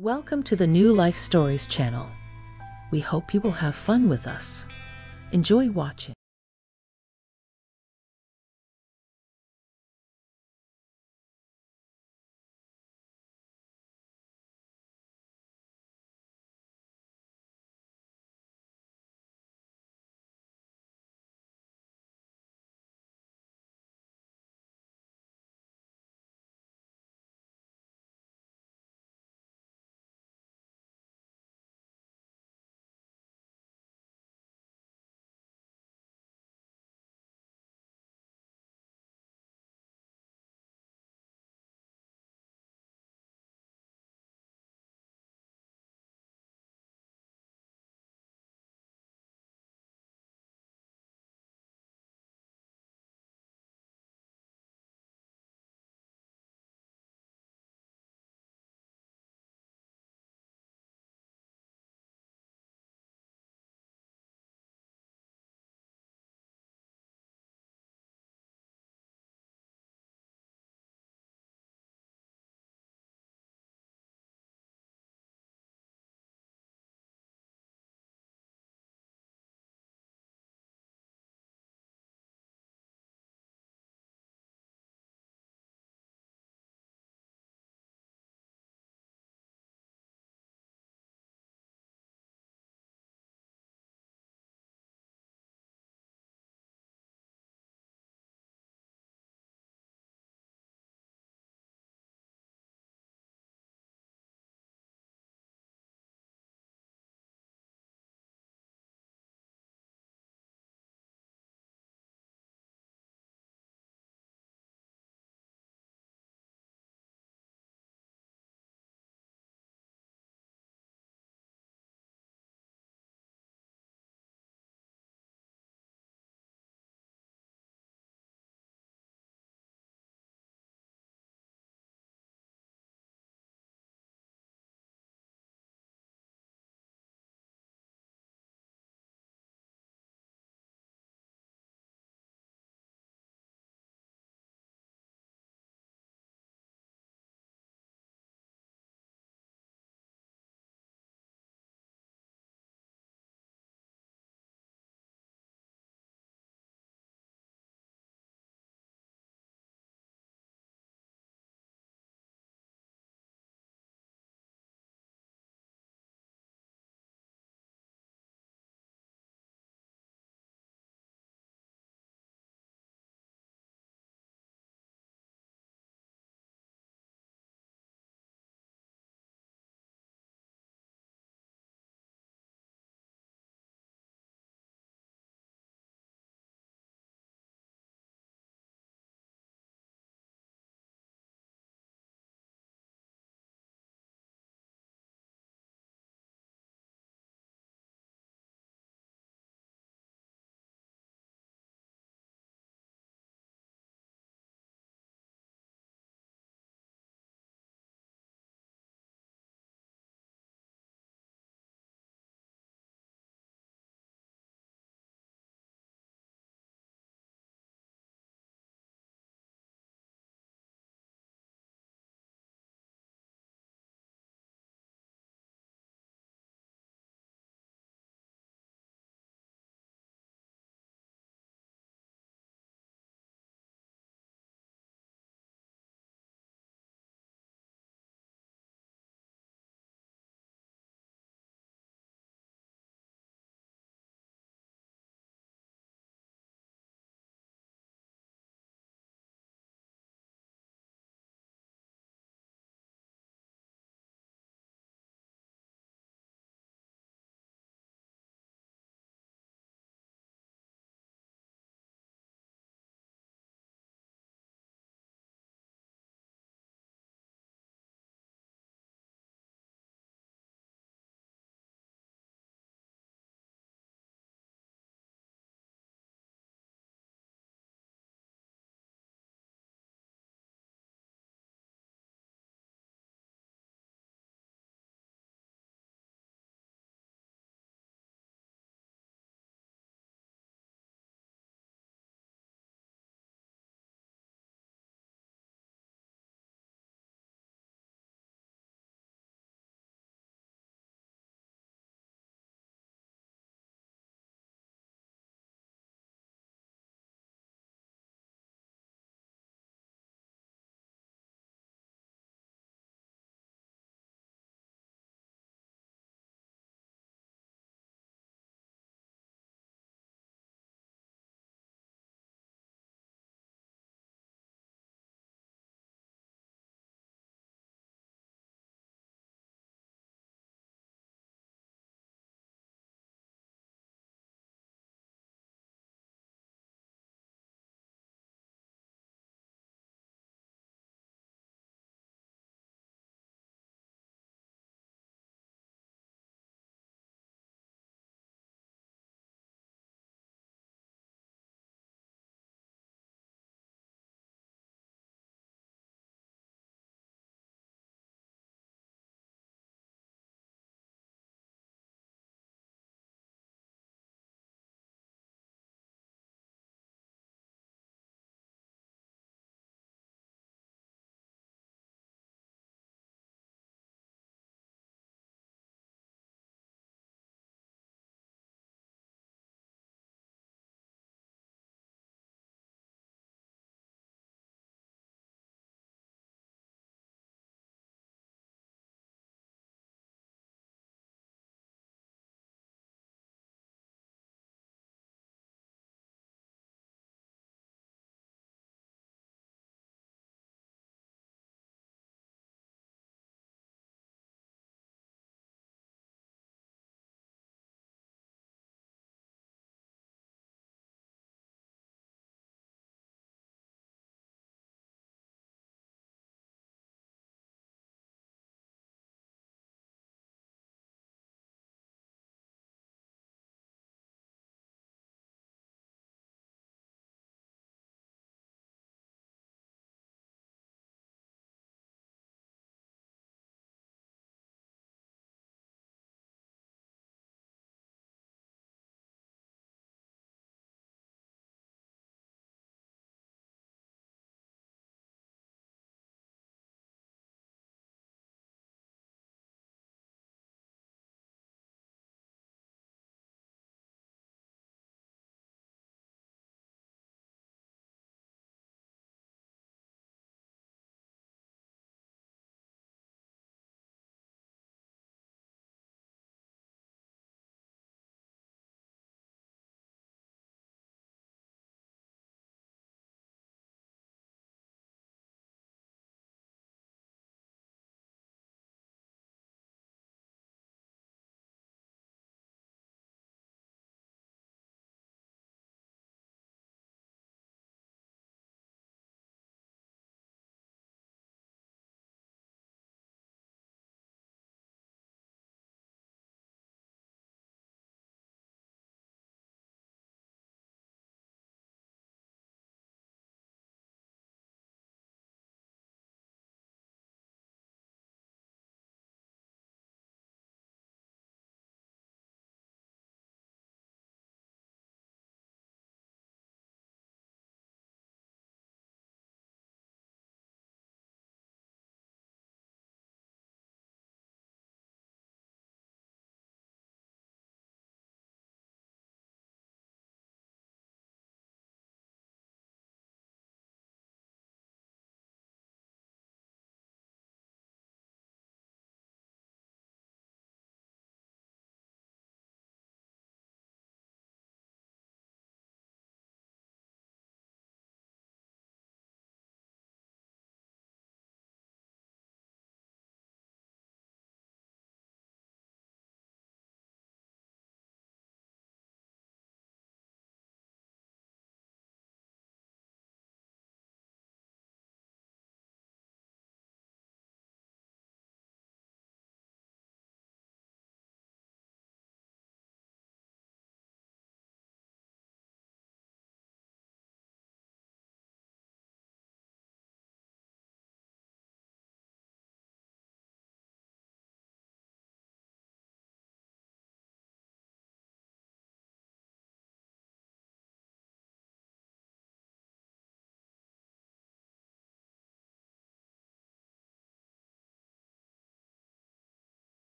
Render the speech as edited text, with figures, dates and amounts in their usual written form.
Welcome to the New Life Stories channel. We hope you will have fun with us. Enjoy watching.